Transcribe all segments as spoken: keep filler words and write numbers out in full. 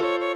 You.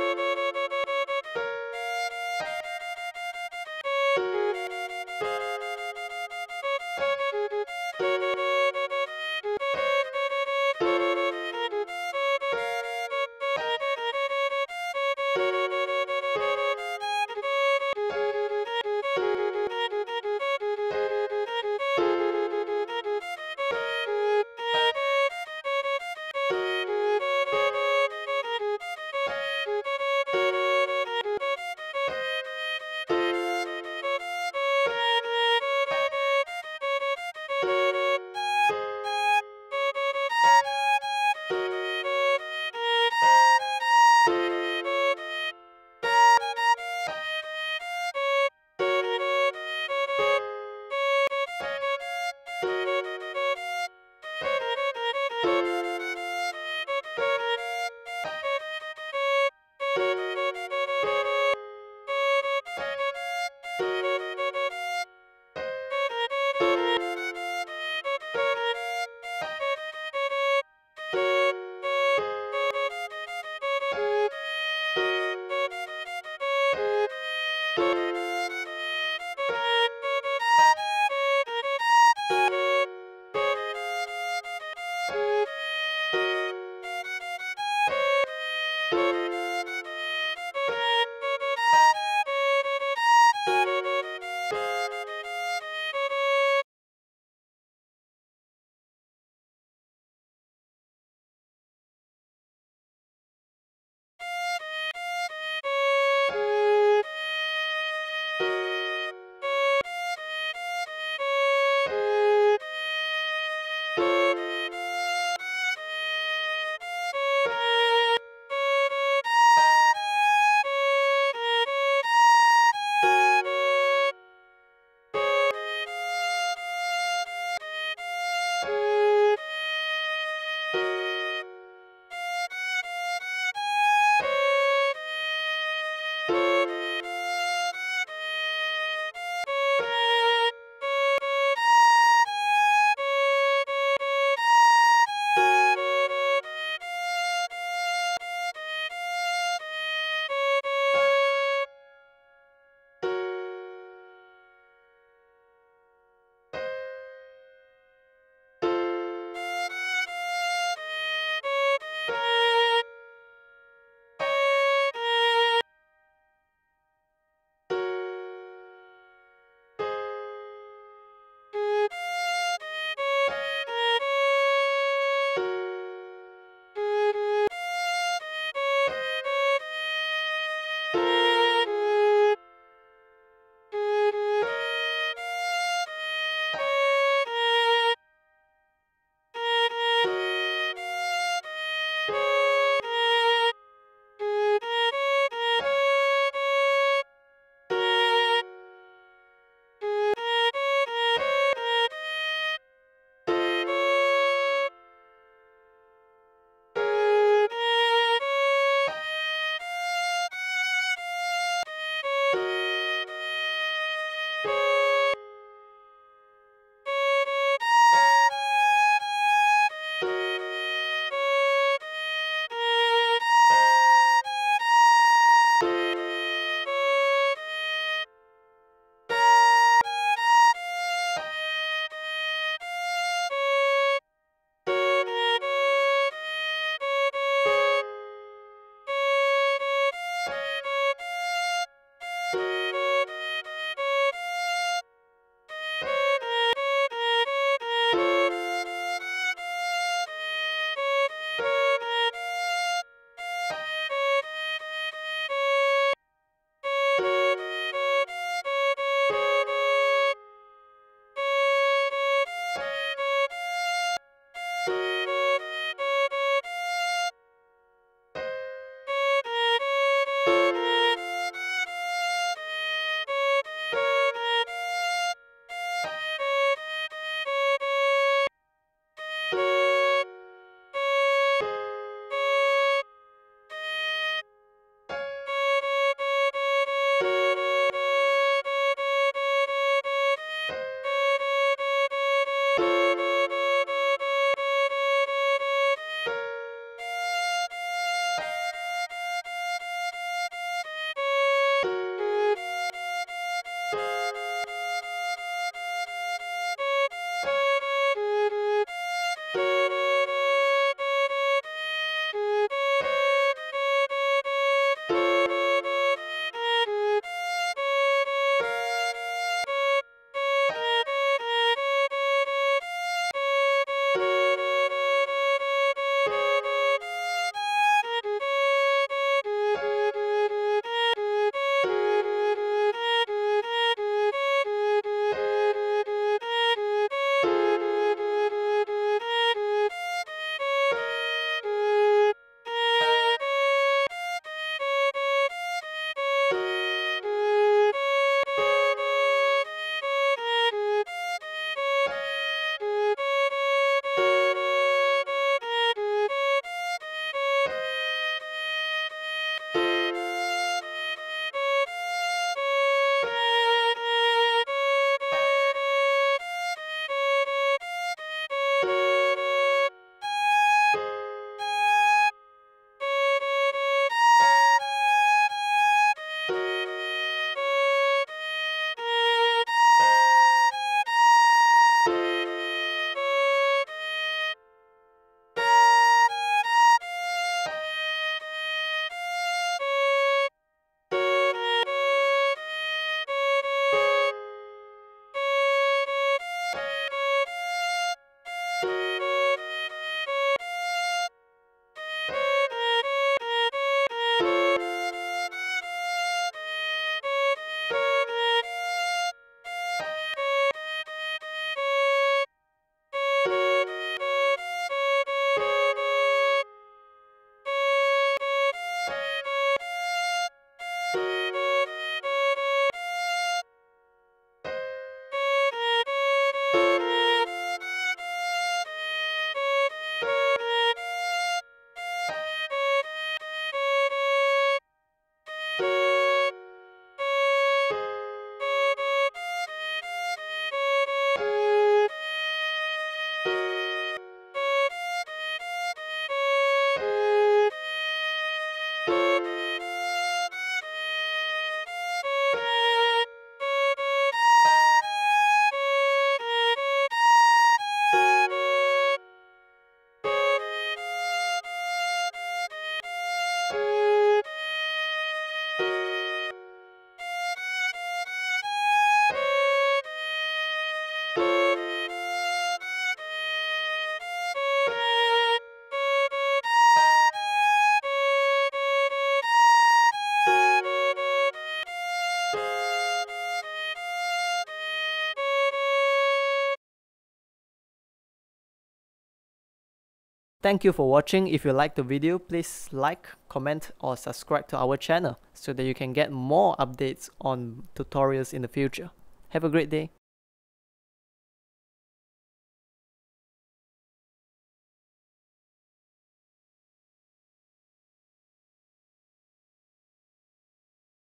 Thank you for watching. If you liked the video, please like, comment or subscribe to our channel so that you can get more updates on tutorials in the future. Have a great day.